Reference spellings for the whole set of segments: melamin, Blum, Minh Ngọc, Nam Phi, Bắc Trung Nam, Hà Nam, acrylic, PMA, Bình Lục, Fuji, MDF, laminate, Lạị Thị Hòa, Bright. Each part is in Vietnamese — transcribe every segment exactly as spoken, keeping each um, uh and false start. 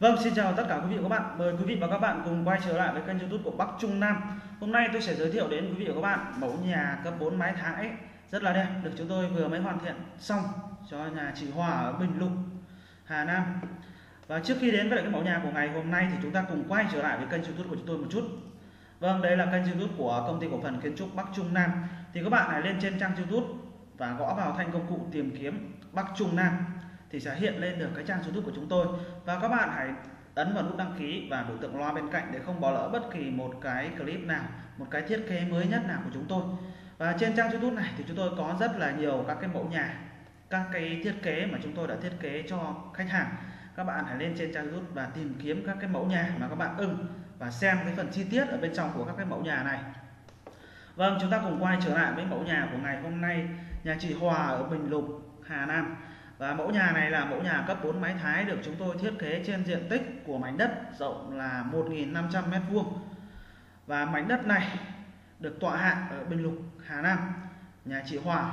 Vâng, xin chào tất cả quý vị và các bạn. Mời quý vị và các bạn cùng quay trở lại với kênh YouTube của Bắc Trung Nam. Hôm nay tôi sẽ giới thiệu đến quý vị và các bạn mẫu nhà cấp bốn mái Thái rất là đẹp, được chúng tôi vừa mới hoàn thiện xong cho nhà chị Hòa ở Bình Lục, Hà Nam. Và trước khi đến với lại cái mẫu nhà của ngày hôm nay thì chúng ta cùng quay trở lại với kênh YouTube của chúng tôi một chút. Vâng, đây là kênh YouTube của công ty cổ phần kiến trúc Bắc Trung Nam. Thì các bạn hãy lên trên trang YouTube và gõ vào thanh công cụ tìm kiếm Bắc Trung Nam thì sẽ hiện lên được cái trang YouTube của chúng tôi. Và các bạn hãy ấn vào nút đăng ký và biểu tượng loa bên cạnh để không bỏ lỡ bất kỳ một cái clip nào, một cái thiết kế mới nhất nào của chúng tôi. Và trên trang YouTube này thì chúng tôi có rất là nhiều các cái mẫu nhà, các cái thiết kế mà chúng tôi đã thiết kế cho khách hàng. Các bạn hãy lên trên trang YouTube và tìm kiếm các cái mẫu nhà mà các bạn ưng và xem cái phần chi tiết ở bên trong của các cái mẫu nhà này. Vâng, chúng ta cùng quay trở lại với mẫu nhà của ngày hôm nay, nhà chị Hòa ở Bình Lục, Hà Nam. Và mẫu nhà này là mẫu nhà cấp bốn mái Thái được chúng tôi thiết kế trên diện tích của mảnh đất rộng là một nghìn năm trăm mét vuông. Và mảnh đất này được tọa hạ ở Bình Lục, Hà Nam, nhà chị Hòa.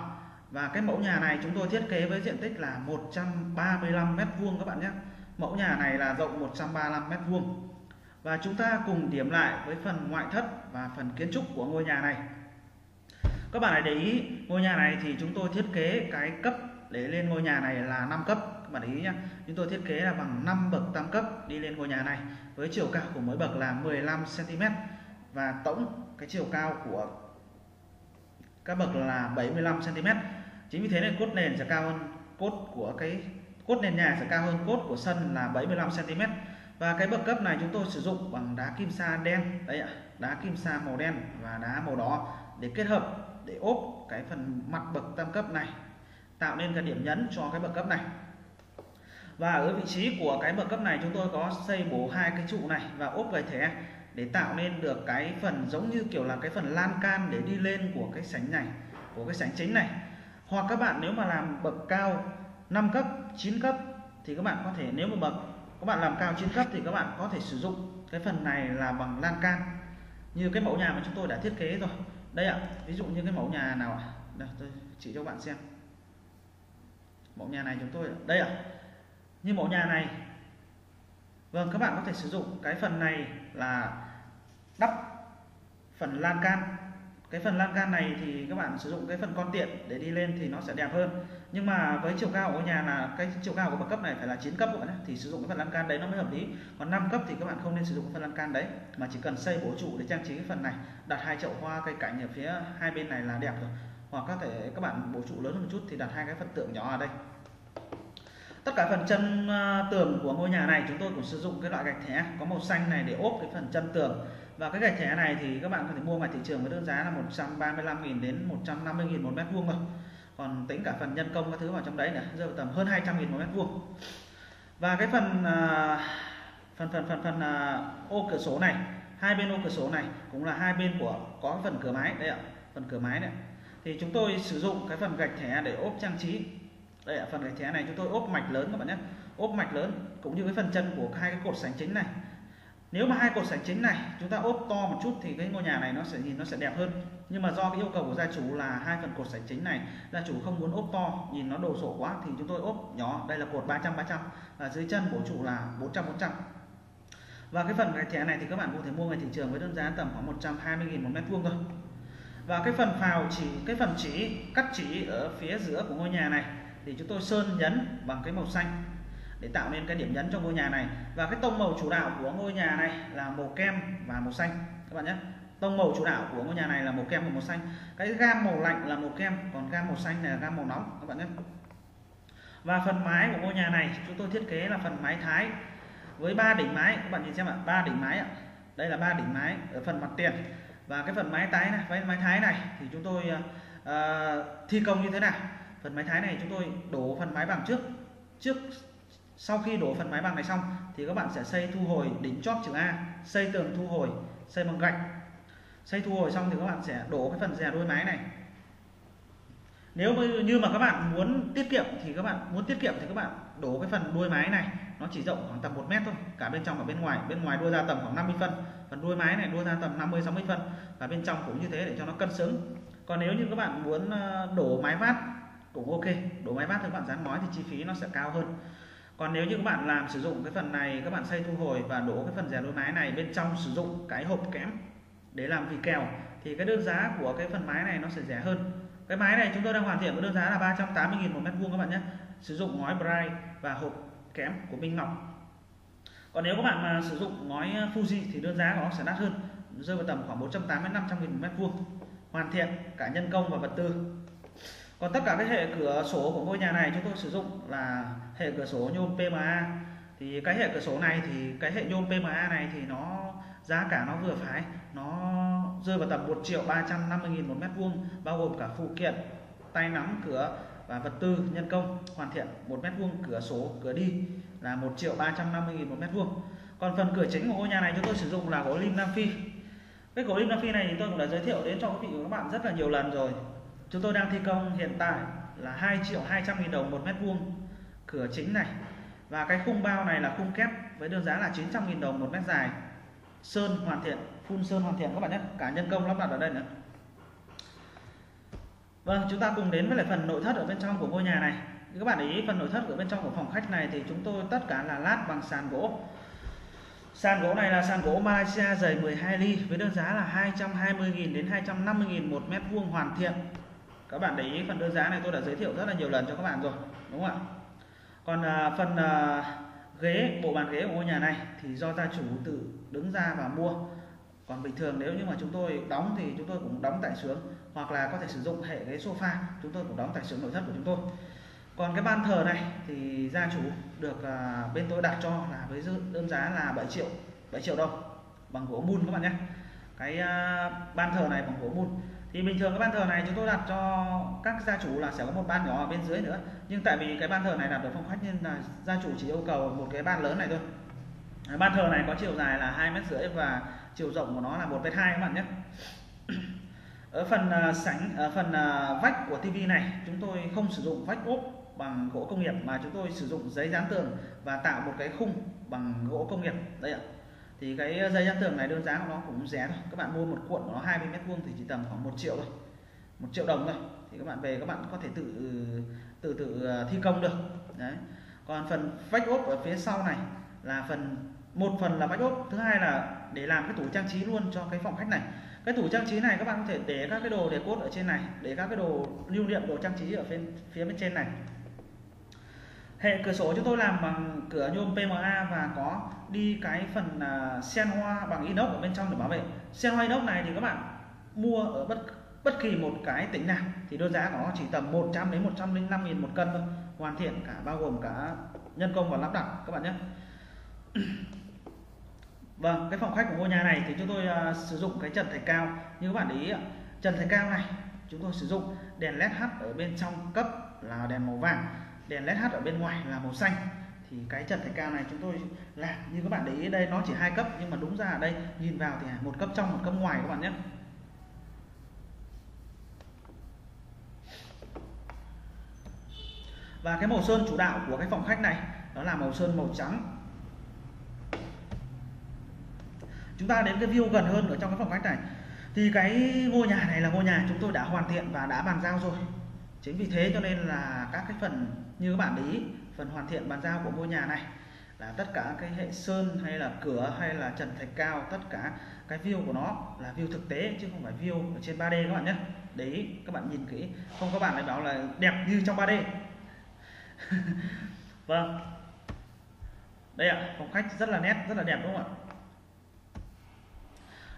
Và cái mẫu nhà này chúng tôi thiết kế với diện tích là một trăm ba mươi lăm mét vuông các bạn nhé. Mẫu nhà này là rộng một trăm ba mươi lăm mét vuông. Và chúng ta cùng điểm lại với phần ngoại thất và phần kiến trúc của ngôi nhà này. Các bạn hãy để ý, ngôi nhà này thì chúng tôi thiết kế cái cấp để lên ngôi nhà này là năm cấp. Các bạn để ý nhé, chúng tôi thiết kế là bằng năm bậc tam cấp đi lên ngôi nhà này, với chiều cao của mỗi bậc là mười lăm xăng ti mét. Và tổng cái chiều cao của các bậc là bảy mươi lăm xăng ti mét. Chính vì thế nên cốt nền sẽ cao hơn cốt của cái cốt nền nhà sẽ cao hơn cốt của sân là bảy mươi lăm xăng ti mét. Và cái bậc cấp này chúng tôi sử dụng bằng đá kim sa đen đấy ạ, đá kim sa màu đen và đá màu đỏ để kết hợp để ốp cái phần mặt bậc tam cấp này, tạo nên cái điểm nhấn cho cái bậc cấp này. Và ở vị trí của cái bậc cấp này chúng tôi có xây bổ hai cái trụ này và ốp gạch thẻ để tạo nên được cái phần giống như kiểu là cái phần lan can để đi lên của cái sảnh này, của cái sảnh chính này. Hoặc các bạn nếu mà làm bậc cao năm cấp, chín cấp thì các bạn có thể, nếu mà bậc các bạn làm cao chín cấp thì các bạn có thể sử dụng cái phần này là bằng lan can như cái mẫu nhà mà chúng tôi đã thiết kế rồi. Đây ạ, ví dụ như cái mẫu nhà nào ạ? Đây, tôi chỉ cho các bạn xem. Mẫu nhà này chúng tôi đây ạ. Như mẫu nhà này. Vâng, các bạn có thể sử dụng cái phần này là đắp phần lan can. Cái phần lan can này thì các bạn sử dụng cái phần con tiện để đi lên thì nó sẽ đẹp hơn. Nhưng mà với chiều cao của nhà là cái chiều cao của bậc cấp này phải là chín cấp các bạn nhé, thì sử dụng cái phần lan can đấy nó mới hợp lý. Còn năm cấp thì các bạn không nên sử dụng cái phần lan can đấy mà chỉ cần xây bố trụ để trang trí cái phần này, đặt hai chậu hoa cây cảnh ở phía hai bên này là đẹp rồi. Hoặc có thể các bạn bố trụ lớn hơn một chút thì đặt hai cái phần tượng nhỏ ở đây. Tất cả phần chân tường của ngôi nhà này chúng tôi cũng sử dụng cái loại gạch thẻ có màu xanh này để ốp cái phần chân tường. Và cái gạch thẻ này thì các bạn có thể mua ngoài thị trường với đơn giá là một trăm ba mươi lăm nghìn đến một trăm năm mươi nghìn một mét vuông thôi. Còn tính cả phần nhân công các thứ vào trong đấy nữa, rơi vào tầm hơn hai trăm nghìn một mét vuông. Và cái phần phần phần phần phần ô cửa sổ này, hai bên ô cửa sổ này cũng là hai bên của có phần cửa mái đây ạ, phần cửa mái này. Thì chúng tôi sử dụng cái phần gạch thẻ để ốp trang trí. Đây là phần gạch thẻ này chúng tôi ốp mạch lớn các bạn nhé, ốp mạch lớn cũng như cái phần chân của hai cái cột sảnh chính này. Nếu mà hai cột sảnh chính này chúng ta ốp to một chút thì cái ngôi nhà này nó sẽ nhìn nó sẽ đẹp hơn. Nhưng mà do cái yêu cầu của gia chủ là hai phần cột sảnh chính này, gia chủ không muốn ốp to nhìn nó đồ sộ quá thì chúng tôi ốp nhỏ. Đây là cột ba trăm ba trăm và dưới chân bổ trụ là bốn trăm bốn trăm. Và cái phần gạch thẻ này thì các bạn có thể mua ngoài thị trường với đơn giá tầm khoảng một trăm hai mươi nghìn một mét vuông thôi. Và cái phần phào chỉ, cái phần chỉ cắt chỉ ở phía giữa của ngôi nhà này thì chúng tôi sơn nhấn bằng cái màu xanh để tạo nên cái điểm nhấn cho ngôi nhà này. Và cái tông màu chủ đạo của ngôi nhà này là màu kem và màu xanh các bạn nhé. Tông màu chủ đạo của ngôi nhà này là màu kem và màu xanh. Cái gam màu lạnh là màu kem, còn gam màu xanh này là gam màu nóng các bạn nhé. Và phần mái của ngôi nhà này chúng tôi thiết kế là phần mái Thái với ba đỉnh mái các bạn nhìn xem ạ, ba đỉnh mái ạ. Đây là ba đỉnh mái ở phần mặt tiền. Và cái phần mái Thái này, với mái Thái này thì chúng tôi uh, thi công như thế nào? Phần mái Thái này chúng tôi đổ phần mái bằng trước trước sau khi đổ phần mái bằng này xong thì các bạn sẽ xây thu hồi đỉnh chóp chữ A, xây tường thu hồi, xây bằng gạch, xây thu hồi xong thì các bạn sẽ đổ cái phần rè đôi mái này. Nếu như mà các bạn muốn tiết kiệm thì các bạn muốn tiết kiệm thì các bạn đổ cái phần đuôi mái này, nó chỉ rộng khoảng tầm một mét thôi, cả bên trong và bên ngoài. Bên ngoài đua ra tầm khoảng năm mươi phân, phần đuôi mái này đua ra tầm năm mươi sáu mươi phân và bên trong cũng như thế để cho nó cân xứng. Còn nếu như các bạn muốn đổ mái vát cũng ok, đổ mái vát thì các bạn dán ngói thì chi phí nó sẽ cao hơn. Còn nếu như các bạn làm sử dụng cái phần này, các bạn xây thu hồi và đổ cái phần rẻ đôi mái này bên trong sử dụng cái hộp kẽm để làm vì kèo, thì cái đơn giá của cái phần mái này nó sẽ rẻ hơn. Cái mái này chúng tôi đang hoàn thiện với đơn giá là ba trăm tám mươi nghìn một mét vuông các bạn nhé, sử dụng ngói Bright và hộp kẽm của Minh Ngọc. Còn nếu các bạn mà sử dụng ngói Fuji thì đơn giá của nó sẽ đắt hơn, rơi vào tầm khoảng bốn trăm tám mươi đến năm trăm nghìn một mét vuông, hoàn thiện cả nhân công và vật tư. Còn tất cả cái hệ cửa sổ của ngôi nhà này chúng tôi sử dụng là hệ cửa sổ nhôm pê em a. Thì cái hệ cửa sổ này thì cái hệ nhôm pê em a này thì nó giá cả nó vừa phải, nó rơi vào tầm một triệu ba trăm năm mươi nghìn một mét vuông, bao gồm cả phụ kiện, tay nắm cửa và vật tư nhân công, hoàn thiện một mét vuông cửa sổ cửa đi là một triệu ba trăm năm mươi nghìn một mét vuông. Còn phần cửa chính của ngôi nhà này chúng tôi sử dụng là gỗ lim Nam Phi. Cái gỗ lim Nam Phi này thì tôi cũng đã giới thiệu đến cho quý vị và các bạn rất là nhiều lần rồi. Chúng tôi đang thi công hiện tại là hai triệu hai trăm nghìn đồng một mét vuông cửa chính này. Và cái khung bao này là khung kép với đơn giá là chín trăm nghìn đồng một mét dài. Sơn hoàn thiện, phun sơn hoàn thiện các bạn nhé, cả nhân công lắp đặt ở đây nữa. Vâng, chúng ta cùng đến với lại phần nội thất ở bên trong của ngôi nhà này. Các bạn ý, phần nội thất ở bên trong của phòng khách này thì chúng tôi tất cả là lát bằng sàn gỗ. Sàn gỗ này là sàn gỗ Malaysia dày mười hai ly với đơn giá là hai trăm hai mươi nghìn đến hai trăm năm mươi nghìn một mét vuông hoàn thiện. Các bạn để ý phần đơn giá này tôi đã giới thiệu rất là nhiều lần cho các bạn rồi, đúng không ạ? Còn à, phần à, ghế, bộ bàn ghế của ngôi nhà này thì do gia chủ tự đứng ra và mua. Còn bình thường nếu như mà chúng tôi đóng thì chúng tôi cũng đóng tại xưởng, hoặc là có thể sử dụng hệ ghế sofa chúng tôi cũng đóng tại xưởng nội thất của chúng tôi. Còn cái ban thờ này thì gia chủ được à, bên tôi đặt cho là với đơn giá là bảy triệu đồng, bằng gỗ mun các bạn nhé. Cái à, ban thờ này bằng gỗ mun. Thì bình thường cái ban thờ này chúng tôi đặt cho các gia chủ là sẽ có một ban nhỏ ở bên dưới nữa, nhưng tại vì cái ban thờ này đặt ở phòng khách nên là gia chủ chỉ yêu cầu một cái ban lớn này thôi. Ban thờ này có chiều dài là hai mét rưỡi và chiều rộng của nó là một mét hai các bạn nhé. Ở phần sảnh, ở phần vách của tivi này chúng tôi không sử dụng vách ốp bằng gỗ công nghiệp mà chúng tôi sử dụng giấy dán tường và tạo một cái khung bằng gỗ công nghiệp đây ạ. Thì cái dây dán tường này đơn giá của nó cũng rẻ thôi. Các bạn mua một cuộn của nó hai mươi mét vuông thì chỉ tầm khoảng một triệu thôi, một triệu đồng thôi. Thì các bạn về các bạn có thể tự tự tự thi công được. Đấy. Còn phần vách ốp ở phía sau này là phần, một phần là vách ốp, thứ hai là để làm cái tủ trang trí luôn cho cái phòng khách này. Cái tủ trang trí này các bạn có thể để các cái đồ để cốt ở trên này, để các cái đồ lưu niệm, đồ trang trí ở bên phía bên trên này. Hệ cửa sổ chúng tôi làm bằng cửa nhôm pê em a và có đi cái phần sen hoa bằng inox ở bên trong để bảo vệ. Sen hoa inox này thì các bạn mua ở bất bất kỳ một cái tỉnh nào thì đơn giá của nó chỉ tầm một trăm đến một trăm lẻ năm nghìn một cân thôi, hoàn thiện cả, bao gồm cả nhân công và lắp đặt các bạn nhé. Vâng, cái phòng khách của ngôi nhà này thì chúng tôi uh, sử dụng cái trần thạch cao. Như các bạn để ý, trần thạch cao này chúng tôi sử dụng đèn led H ở bên trong cấp là đèn màu vàng, đèn led H ở bên ngoài là màu xanh. Thì cái trần thạch cao này chúng tôi làm như các bạn để ý đây, nó chỉ hai cấp nhưng mà đúng ra ở đây nhìn vào thì một cấp trong một cấp ngoài các bạn nhé. Và cái màu sơn chủ đạo của cái phòng khách này đó là màu sơn màu trắng. Chúng ta đến cái view gần hơn ở trong cái phòng khách này. Thì cái ngôi nhà này là ngôi nhà chúng tôi đã hoàn thiện và đã bàn giao rồi. Chính vì thế cho nên là các cái phần như các bạn để ý, phần hoàn thiện bàn giao của ngôi nhà này là tất cả cái hệ sơn hay là cửa hay là trần thạch cao, tất cả cái view của nó là view thực tế chứ không phải view ở trên ba đê các bạn nhé. Đấy, các bạn nhìn kỹ, không các bạn lại bảo là đẹp như trong ba đê. Vâng, đây ạ, phòng khách rất là nét, rất là đẹp đúng không ạ?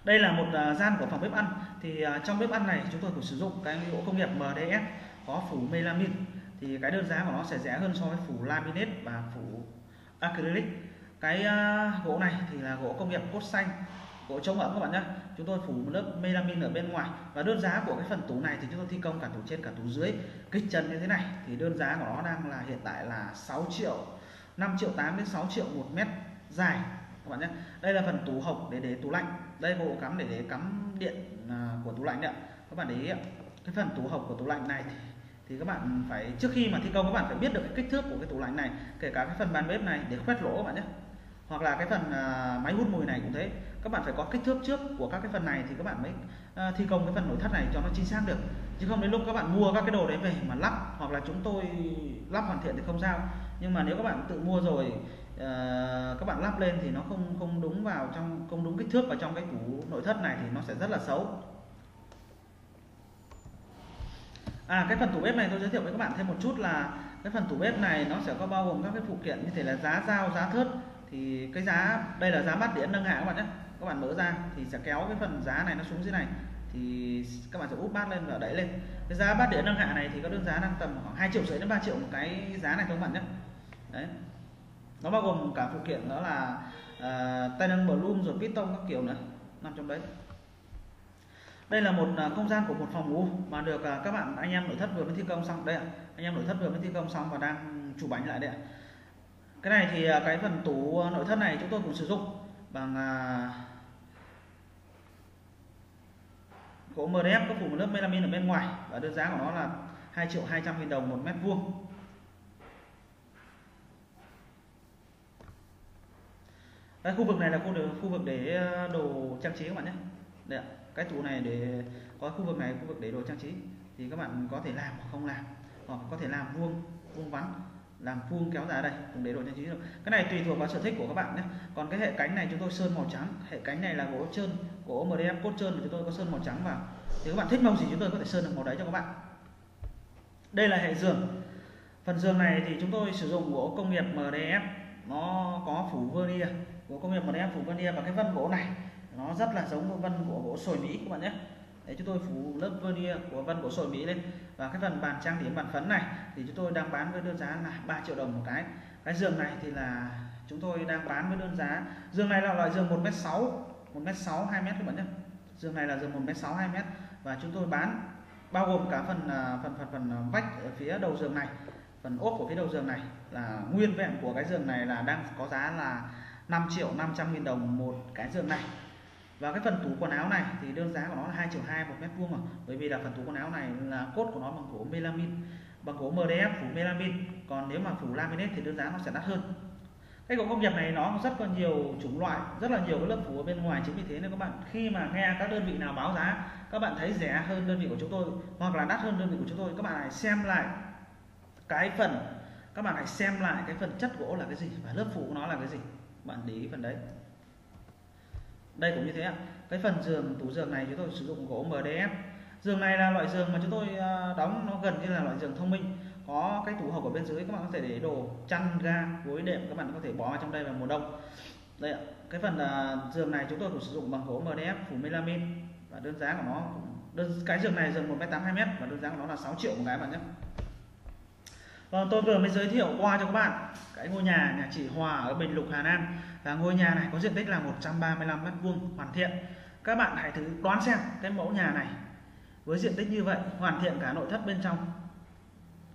Đây là một gian của phòng bếp ăn. Thì trong bếp ăn này chúng tôi cũng sử dụng cái gỗ công nghiệp em đê ép có phủ melamin. Thì cái đơn giá của nó sẽ rẻ hơn so với phủ laminate và phủ acrylic. Cái gỗ này thì là gỗ công nghiệp cốt xanh, gỗ chống ẩm các bạn nhé. Chúng tôi phủ một lớp melamin ở bên ngoài. Và đơn giá của cái phần tủ này thì chúng tôi thi công cả tủ trên cả tủ dưới, kích trần như thế này. Thì đơn giá của nó đang là hiện tại là sáu triệu, năm triệu tám đến sáu triệu một mét dài các bạn nhé. Đây là phần tủ hộc để để tủ lạnh. Đây bộ cắm để để cắm điện của tủ lạnh đấy ạ. Các bạn để ý cái phần tủ hộc của tủ lạnh này thì, thì các bạn phải, trước khi mà thi công các bạn phải biết được cái kích thước của cái tủ lạnh này, kể cả cái phần bàn bếp này để khoét lỗ các bạn nhé. Hoặc là cái phần à, máy hút mùi này cũng thế. Các bạn phải có kích thước trước của các cái phần này thì các bạn mới à, thi công cái phần nội thất này cho nó chính xác được. Chứ không đến lúc các bạn mua các cái đồ đấy về mà lắp, hoặc là chúng tôi lắp hoàn thiện thì không sao. nhưng mà nếu các bạn tự mua rồi à, các bạn lắp lên thì nó không không đúng vào trong không đúng kích thước vào trong cái tủ nội thất này thì nó sẽ rất là xấu. À, cái phần tủ bếp này tôi giới thiệu với các bạn thêm một chút là cái phần tủ bếp này nó sẽ có bao gồm các cái phụ kiện như thế là giá dao, giá thớt. Thì cái giá đây là giá bát đĩa nâng hạ các bạn nhé. Các bạn mở ra thì sẽ kéo cái phần giá này nó xuống dưới này thì các bạn sẽ úp bát lên và đẩy lên. Cái giá bát đĩa nâng hạ này thì có đơn giá đang tầm khoảng hai triệu rưỡi đến ba triệu một cái giá này thôi các bạn nhé. Đấy. Nó bao gồm cả phụ kiện đó là uh, tay nâng Blum rồi piston các kiểu nữa nằm trong đấy. Đây là một không gian của một phòng ngủ mà được các bạn anh em nội thất vừa mới thi công xong đây ạ. Anh em nội thất vừa mới thi công xong và đang chủ bánh lại đây ạ. Cái này thì cái phần tủ nội thất này chúng tôi cũng sử dụng bằng gỗ em đê ép có phủ một lớp melamin ở bên ngoài và đơn giá của nó là hai triệu hai trăm nghìn đồng một mét vuông. Đây, khu vực này là khu vực để đồ trang trí các bạn nhé. Đây ạ. Cái tủ này để có khu vực này khu vực để đồ trang trí thì các bạn có thể làm hoặc không làm, hoặc có thể làm vuông vuông vắn, làm vuông kéo ra đây cũng để đồ trang trí được. Cái này tùy thuộc vào sở thích của các bạn nhé. Còn cái hệ cánh này chúng tôi sơn màu trắng, hệ cánh này là gỗ trơn, gỗ em đê ép cốt trơn, chúng tôi có sơn màu trắng vào. Thì các bạn thích màu gì chúng tôi có thể sơn được màu đấy cho các bạn. Đây là hệ giường. Phần giường này thì chúng tôi sử dụng gỗ công nghiệp em đê ép, nó có phủ vernier, gỗ công nghiệp em đê ép phủ vernier và cái vân gỗ này nó rất là giống với vân của gỗ sồi Mỹ các bạn nhé. Đấy, chúng tôi phủ lớp vernier của vân gỗ sồi Mỹ lên và cái phần bàn trang điểm bàn phấn này thì chúng tôi đang bán với đơn giá là ba triệu đồng một cái. Cái giường này thì là chúng tôi đang bán với đơn giá, giường này là loại giường một mét sáu, một mét sáu hai mét các bạn nhé. Giường này là giường một mét sáu hai mét và chúng tôi bán bao gồm cả phần phần phần phần vách ở phía đầu giường này, phần ốp của phía đầu giường này là nguyên vẹn của cái giường này là đang có giá là năm triệu năm trăm nghìn đồng một cái giường này. Và cái phần tủ quần áo này thì đơn giá của nó là hai triệu hai một mét vuông, bởi vì là phần tủ quần áo này là cốt của nó bằng gỗ melamin, bằng gỗ em đê ép phủ melamin, còn nếu mà phủ laminate thì đơn giá nó sẽ đắt hơn. Cái gỗ công nghiệp này nó rất có nhiều chủng loại, rất là nhiều cái lớp phủ ở bên ngoài, chính vì thế nên các bạn khi mà nghe các đơn vị nào báo giá các bạn thấy rẻ hơn đơn vị của chúng tôi hoặc là đắt hơn đơn vị của chúng tôi, các bạn hãy xem lại cái phần các bạn hãy xem lại cái phần chất gỗ là cái gì và lớp phủ của nó là cái gì, bạn để ý phần đấy. Đây cũng như thế ạ. Cái phần giường, tủ giường này chúng tôi sử dụng gỗ em đê ép. Giường này là loại giường mà chúng tôi đóng nó gần như là loại giường thông minh. Có cái tủ hộc ở bên dưới, các bạn có thể để đồ chăn, ga, gối đệm, các bạn có thể bỏ vào trong đây vào mùa đông. Đây ạ. Cái phần uh, giường này chúng tôi cũng sử dụng bằng gỗ em đê ép phủ melamin và đơn giá của nó đơn, cái giường này giường một mét tám hai mét và đơn giá của nó là sáu triệu một cái bạn nhé. Và tôi vừa mới giới thiệu qua cho các bạn cái ngôi nhà nhà chị Hòa ở Bình Lục, Hà Nam. Và ngôi nhà này có diện tích là một trăm ba mươi lăm mét vuông hoàn thiện. Các bạn hãy thử đoán xem cái mẫu nhà này với diện tích như vậy, hoàn thiện cả nội thất bên trong,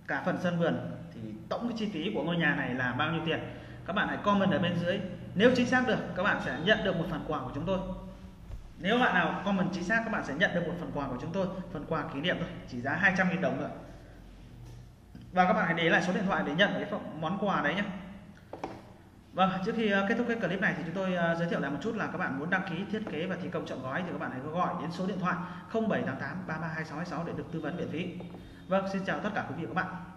cả phần sân vườn, thì tổng cái chi phí của ngôi nhà này là bao nhiêu tiền. Các bạn hãy comment ở bên dưới. Nếu chính xác được, các bạn sẽ nhận được một phần quà của chúng tôi. Nếu bạn nào comment chính xác, các bạn sẽ nhận được một phần quà của chúng tôi. Phần quà kỷ niệm thôi, chỉ giá hai trăm nghìn đồng thôi. Và các bạn hãy để lại số điện thoại để nhận cái món quà đấy nhé. Vâng, trước khi kết thúc cái clip này thì chúng tôi giới thiệu lại một chút là các bạn muốn đăng ký thiết kế và thi công trọn gói thì các bạn hãy gọi đến số điện thoại không bảy tám tám ba ba hai sáu hai sáu để được tư vấn miễn phí. Vâng, xin chào tất cả quý vị và các bạn.